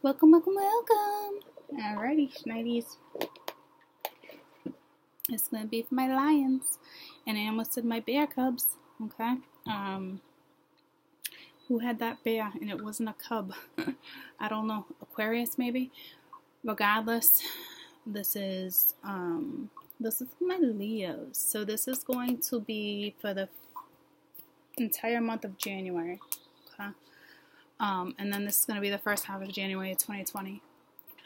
Welcome, welcome, welcome. Alrighty, Schneidys. It's gonna be for my lions, and I almost said my bear cubs. Okay. Who had that bear and it wasn't a cub? I don't know. Aquarius maybe. Regardless, this is my Leos. So this is going to be for the entire month of January. Okay. And then this is going to be the first half of January 2020.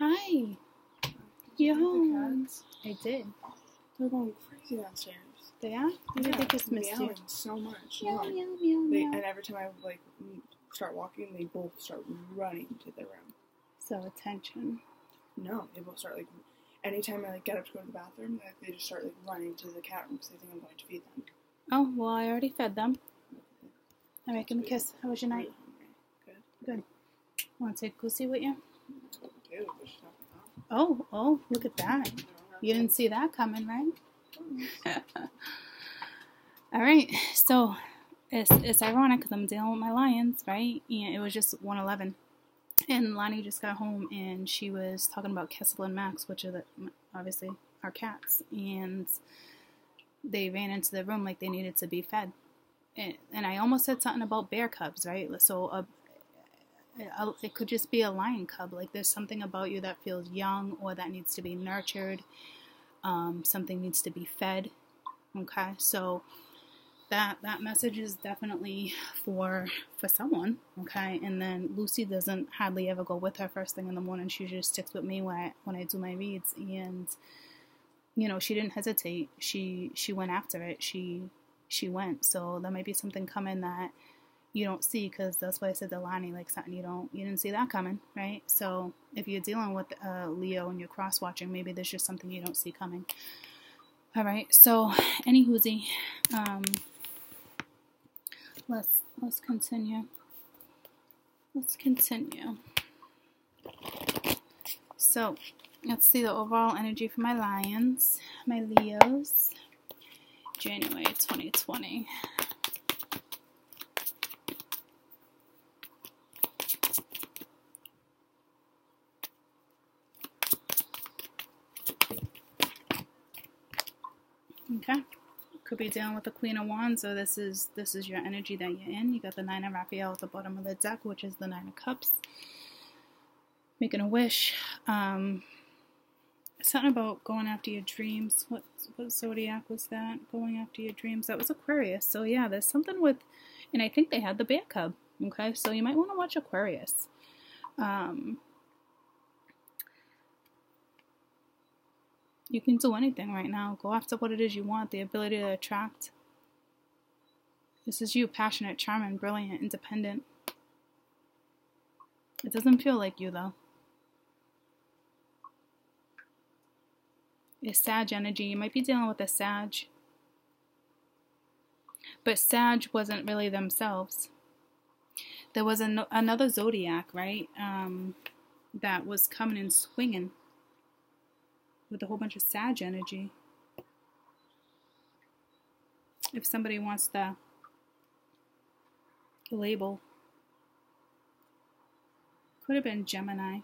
Hi. Yo. I did. They're going crazy downstairs. They are? Yeah. They just missed you. So much. Meow, meow, meow, meow. And every time I like start walking, they both start running to their room. So attention. No, they both start like anytime I like get up to go to the bathroom, like, they just start like running to the cat room because they think I'm going to feed them. Oh well, I already fed them. I'm making a kiss. How was your night? Good. Want to take Goosey with you? Oh, look at that. You didn't see that coming, right? Alright, so it's ironic because I'm dealing with my lions, right? And it was just 111. And Lonnie just got home and she was talking about Kessel and Max, which are obviously our cats. And they ran into the room like they needed to be fed. And I almost said something about bear cubs, right? So it could just be a lion cub. Like there's something about you that feels young or that needs to be nurtured. Something needs to be fed. Okay, so that message is definitely for someone. Okay, and then Lucy doesn't hardly ever go with her first thing in the morning. She just sticks with me when I do my reads, and you know she didn't hesitate. She went after it. She went. So there might be something coming that you don't see, because that's why I said to Lonnie, like something you didn't see that coming, right? So if you're dealing with Leo and you're cross-watching, maybe there's just something you don't see coming. All right, so any whoozy, let's continue. So let's see the overall energy for my lions, my Leos, January 2020. Okay, could be dealing with the Queen of Wands, so this is your energy that you're in. You got the Nine of Raphael at the bottom of the deck, which is the Nine of Cups. Making a wish. Something about going after your dreams. What zodiac was that? Going after your dreams. That was Aquarius. So yeah, there's something with, and I think they had the bear cub. Okay, so you might want to watch Aquarius. You can do anything right now. Go after what it is you want, the ability to attract. This is you, passionate, charming, brilliant, independent. It doesn't feel like you, though. It's Sag energy. You might be dealing with a Sag. But Sag wasn't really themselves. There was another zodiac, right, that was coming and swinging with a whole bunch of Sag energy. If somebody wants the label, could have been Gemini.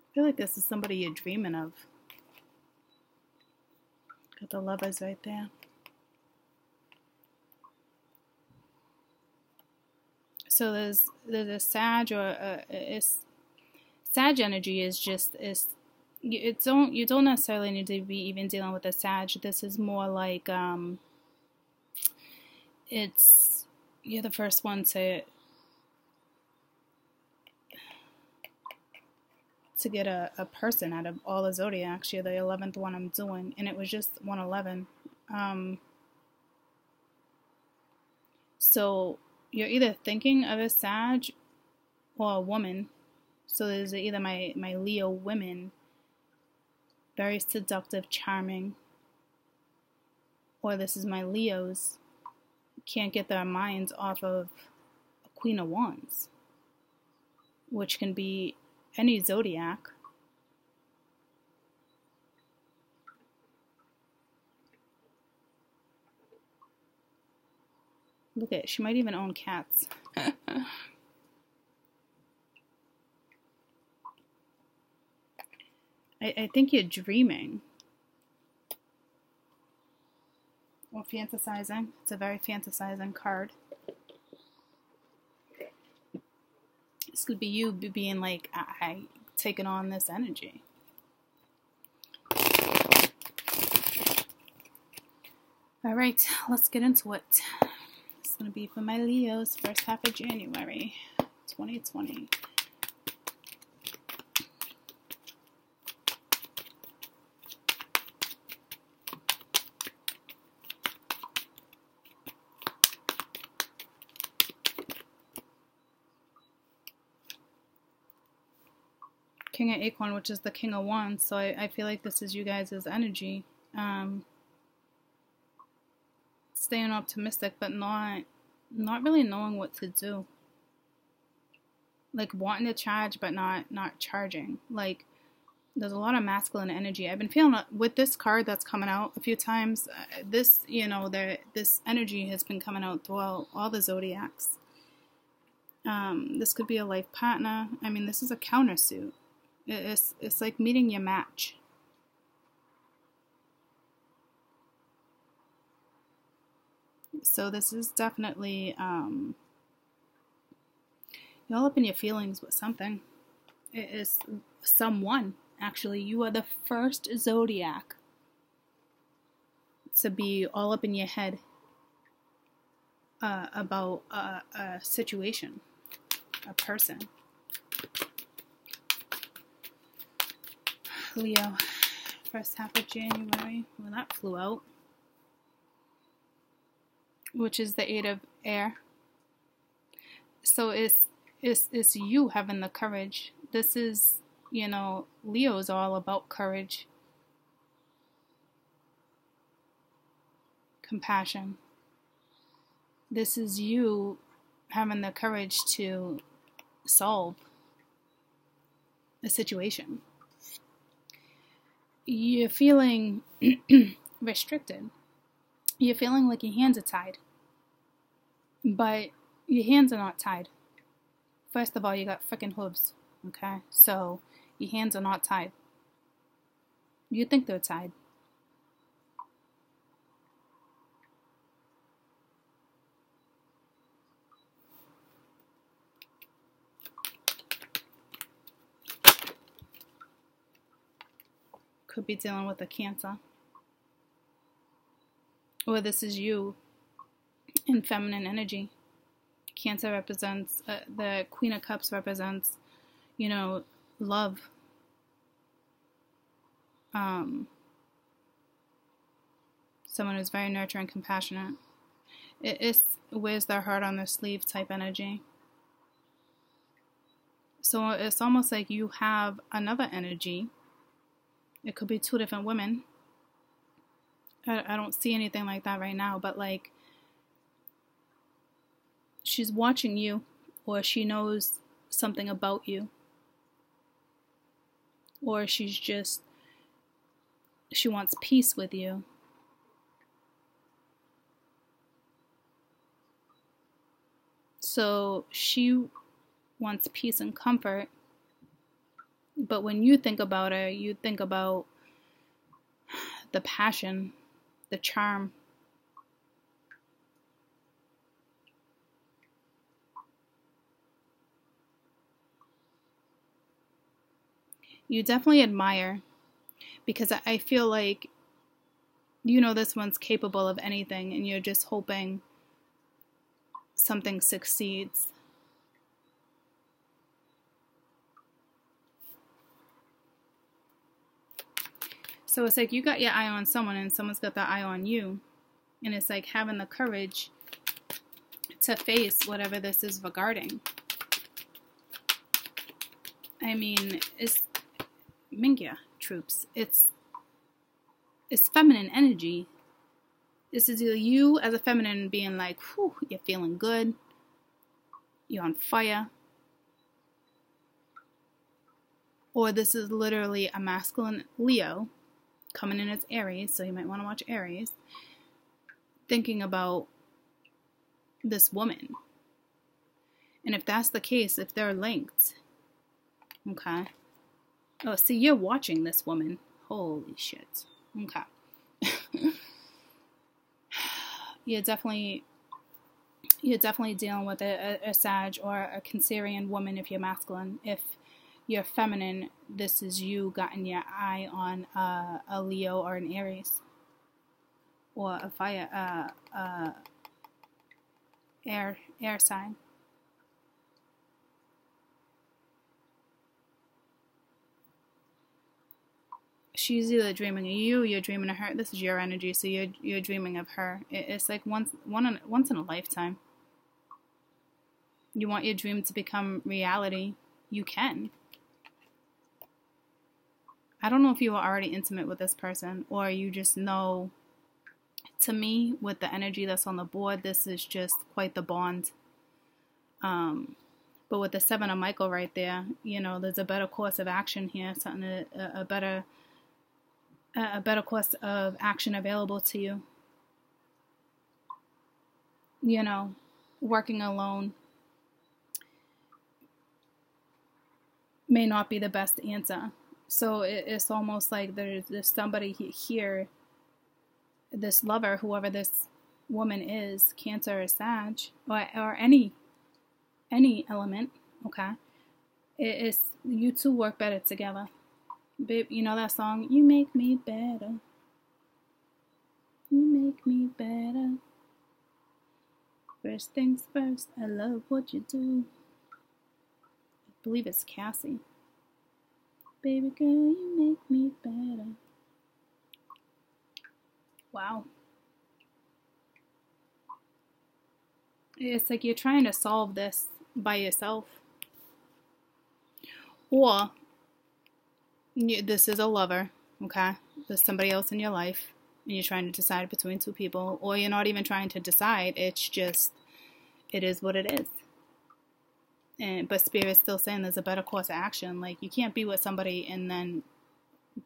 I feel like this is somebody you're dreaming of. Got the Lovers right there. So there's a Sag or Sag energy is just you don't necessarily need to be even dealing with a Sag. This is more like you're the first one to get a person out of all the zodiacs. You're the 11th one I'm doing, and it was just 111. So you're either thinking of a Sag or a woman. So there's either my Leo women, very seductive, charming, or this is my Leos, can't get their minds off of Queen of Wands, which can be any zodiac. Look at it, she might even own cats. I think you're dreaming. Or fantasizing. It's a very fantasizing card. This could be you being like, I taking on this energy. All right, let's get into it. It's going to be for my Leos, first half of January 2020. King of Acorn, which is the King of Wands, so I feel like this is you guys' energy. Staying optimistic, but not really knowing what to do. Like wanting to charge, but not charging. Like there's a lot of masculine energy. I've been feeling with this card that's coming out a few times. This, you know, this energy has been coming out throughout all the zodiacs. This could be a life partner. I mean, this is a countersuit. It's like meeting your match. So this is definitely, you're all up in your feelings with something. It is someone, actually. You are the first zodiac to be all up in your head about a situation, a person. Leo, first half of January. Well, that flew out. Which is the 8 of air. So it's you having the courage. This is, you know, Leo's all about courage. Compassion. This is you having the courage to solve a situation. You're feeling restricted. You're feeling like your hands are tied. But your hands are not tied. First of all, you got freaking hooves. Okay? So, your hands are not tied. You think they're tied. Could be dealing with a Cancer. Or this is you in feminine energy. Cancer represents, the Queen of Cups represents, you know, love. Someone who's very nurturing, compassionate. It wears their heart on their sleeve type energy. So it's almost like you have another energy. It could be two different women. I don't see anything like that right now, but like she's watching you, or she knows something about you, or she wants peace with you. So she wants peace and comfort, but when you think about her, you think about the passion, the charm. You definitely admire, because I feel like you know this one's capable of anything, and you're just hoping something succeeds. So it's like you got your eye on someone and someone's got their eye on you. And it's like having the courage to face whatever this is regarding. I mean, it's Mingya troops. It's feminine energy. This is you as a feminine being like, whew, you're feeling good. You're on fire. Or this is literally a masculine Leo coming in as Aries, so you might want to watch Aries, thinking about this woman. And if that's the case, if they're linked, okay. Oh, see, you're watching this woman. Holy shit. Okay. You're definitely dealing with a Sag or a Cancerian woman if you're masculine. If you're feminine, this is you gotten your eye on a Leo or an Aries. Or a fire, air sign. She's either dreaming of you, you're dreaming of her. This is your energy, so you're dreaming of her. It's like once in a lifetime. You want your dream to become reality, you can. I don't know if you were already intimate with this person, or you just know. To me, with the energy that's on the board, this is just quite the bond. But with the Seven of Michael right there, you know, there's a better course of action here. Something a better course of action available to you. You know, working alone may not be the best answer. So it's almost like there's somebody here, this lover, whoever this woman is, Cancer or Sag, or any element, okay? It's, you two work better together. Babe, you know that song? You make me better. You make me better. First things first, I love what you do. I believe it's Cassie. Baby girl, you make me better. Wow. It's like you're trying to solve this by yourself. Or... this is a lover, okay? There's somebody else in your life, and you're trying to decide between two people, or you're not even trying to decide. It's just, it is what it is. But Spirit's still saying there's a better course of action. Like, you can't be with somebody and then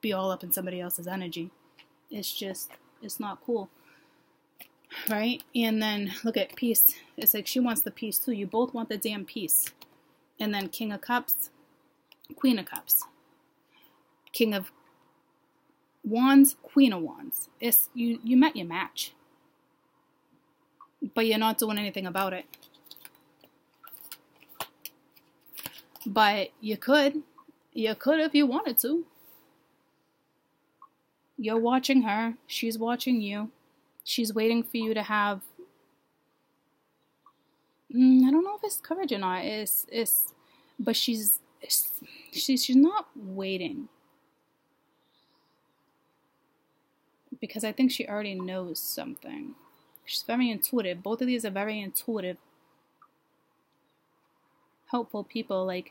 be all up in somebody else's energy. It's just, it's not cool, right? And then look at peace. It's like she wants the peace too. You both want the damn peace. And then King of Cups, Queen of Cups. King of Wands, Queen of Wands. It's, you met your match. But you're not doing anything about it. But you could. You could if you wanted to. You're watching her. She's watching you. She's waiting for you to have... I don't know if it's courage or not. But she's not waiting. Because I think she already knows something. She's very intuitive. Both of these are very intuitive, helpful people. Like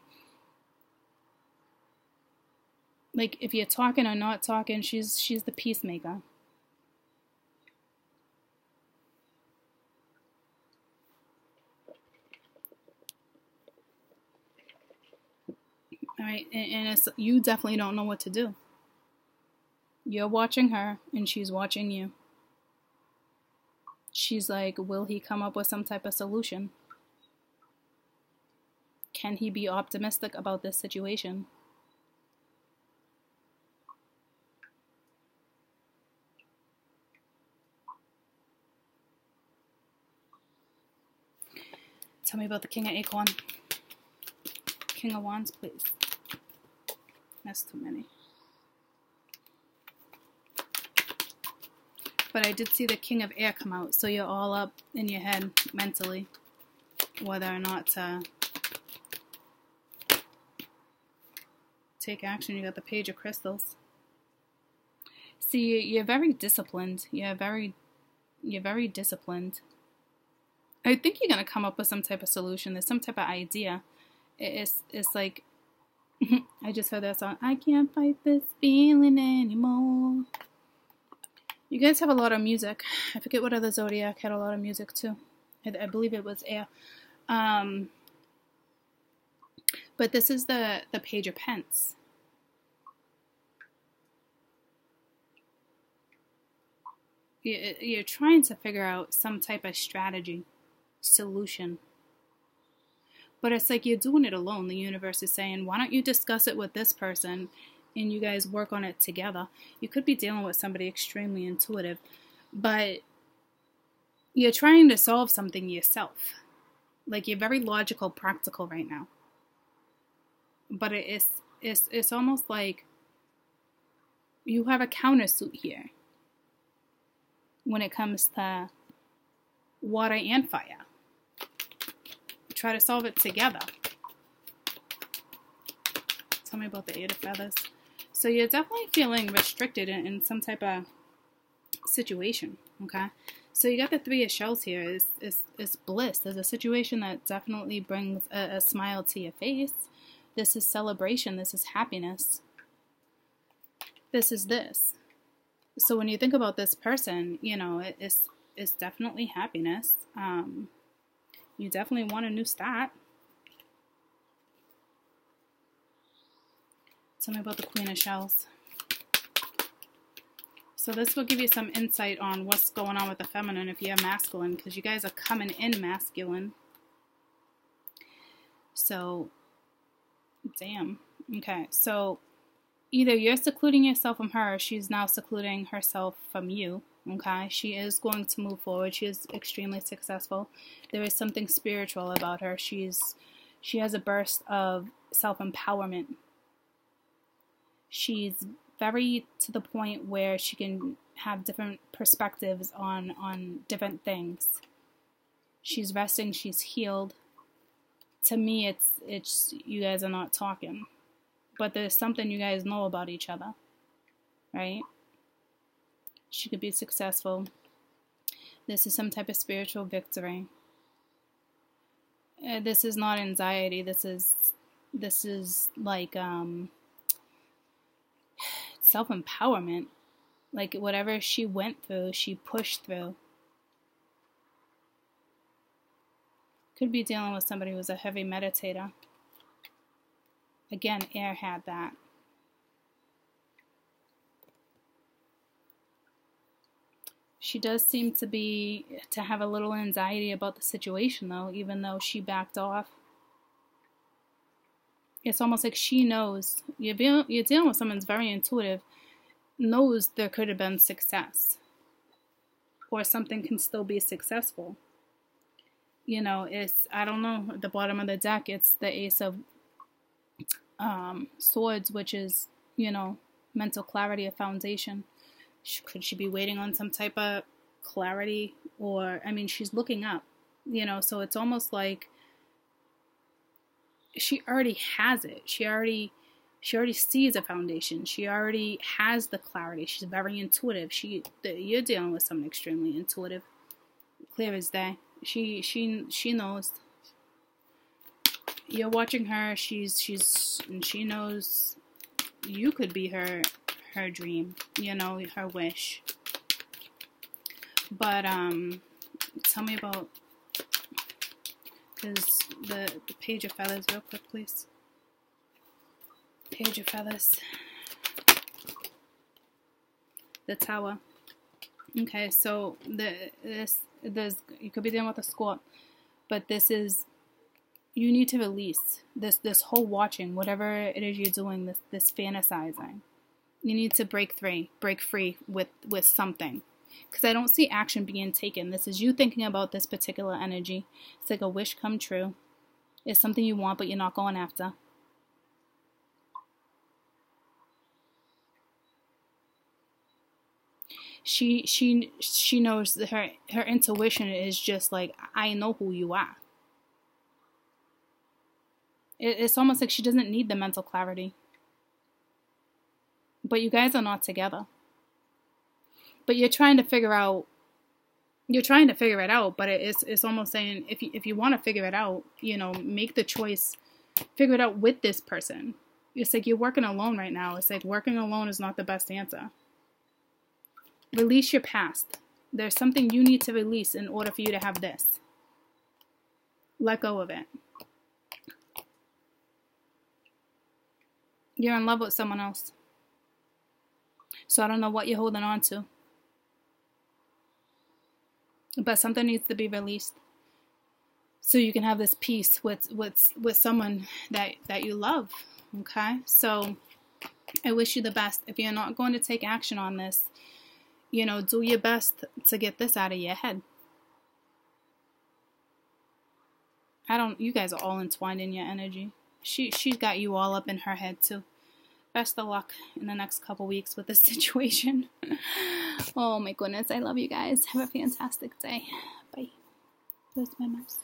if you're talking or not talking, she's the peacemaker. All right, and it's, you definitely don't know what to do. You're watching her, and she's watching you. She's like, will he come up with some type of solution? Can he be optimistic about this situation? Tell me about the King of Acorns. King of Wands, please. That's too many. But I did see the King of Air come out, so you're all up in your head mentally, whether or not to take action. You got the Page of Crystals. See, you're very disciplined. You're very disciplined. I think you're gonna come up with some type of solution. There's some type of idea. It's like I just heard that song. I can't fight this feeling anymore. You guys have a lot of music. I forget what other zodiac had a lot of music too. I believe it was air. But this is the Page of Pentacles. You're trying to figure out some type of strategy, solution. But it's like you're doing it alone. The universe is saying, why don't you discuss it with this person and you guys work on it together? You could be dealing with somebody extremely intuitive, but you're trying to solve something yourself. Like, you're very logical, practical right now. But it's almost like you have a countersuit here when it comes to water and fire. Try to solve it together. Tell me about the Eight of Feathers. So you're definitely feeling restricted in some type of situation, okay? So you got the Three of Shells here. It's bliss. There's a situation that definitely brings a smile to your face. This is celebration. This is happiness. This is this. So when you think about this person, you know, it's definitely happiness. You definitely want a new start. Tell me about the Queen of Shells. So this will give you some insight on what's going on with the feminine if you're masculine, because you guys are coming in masculine. So, damn. Okay, so either you're secluding yourself from her, or she's now secluding herself from you, okay? She is going to move forward. She is extremely successful. There is something spiritual about her. She has a burst of self-empowerment. She's very to the point where she can have different perspectives on different things. She's resting. She's healed. To me, it's you guys are not talking. But there's something you guys know about each other, right? She could be successful. This is some type of spiritual victory. This is not anxiety. This is like self-empowerment. Like, whatever she went through, she pushed through. Could be dealing with somebody who's a heavy meditator. Again, air had that. She does seem to have a little anxiety about the situation, though, even though she backed off. It's almost like she knows. You're dealing with someone who's very intuitive, knows there could have been success, or something can still be successful. You know, I don't know, at the bottom of the deck, it's the Ace of Swords, which is, you know, mental clarity, a foundation. Could she be waiting on some type of clarity? Or, I mean, she's looking up, you know, so it's almost like she already has it. She already sees a foundation. She already has the clarity. She's very intuitive. You're dealing with someone extremely intuitive, clear as day. She knows. You're watching her, and she knows you could be her dream, you know, her wish. But, tell me about, because the Page of Feathers, real quick, please. Page of Feathers. The Tower. Okay, so, you could be dealing with a Scorp, but this is, you need to release this whole watching, whatever it is you're doing, this fantasizing. You need to break free with something. Because I don't see action being taken. This is you thinking about this particular energy. It's like a wish come true. It's something you want, but you're not going after. She knows that her intuition is just like, I know who you are. It's almost like she doesn't need the mental clarity. But you guys are not together. But you're trying to figure it out, but it's almost saying, if you want to figure it out, you know, make the choice, figure it out with this person. It's like you're working alone right now. It's like working alone is not the best answer. Release your past. There's something you need to release in order for you to have this. Let go of it. You're in love with someone else. So I don't know what you're holding on to. But something needs to be released. So you can have this peace with someone that you love. Okay? So I wish you the best. If you're not going to take action on this, you know, do your best to get this out of your head. You guys are all entwined in your energy. She's got you all up in her head too. Best of luck in the next couple weeks with this situation. Oh my goodness, I love you guys. Have a fantastic day. Bye. Where's my mouse?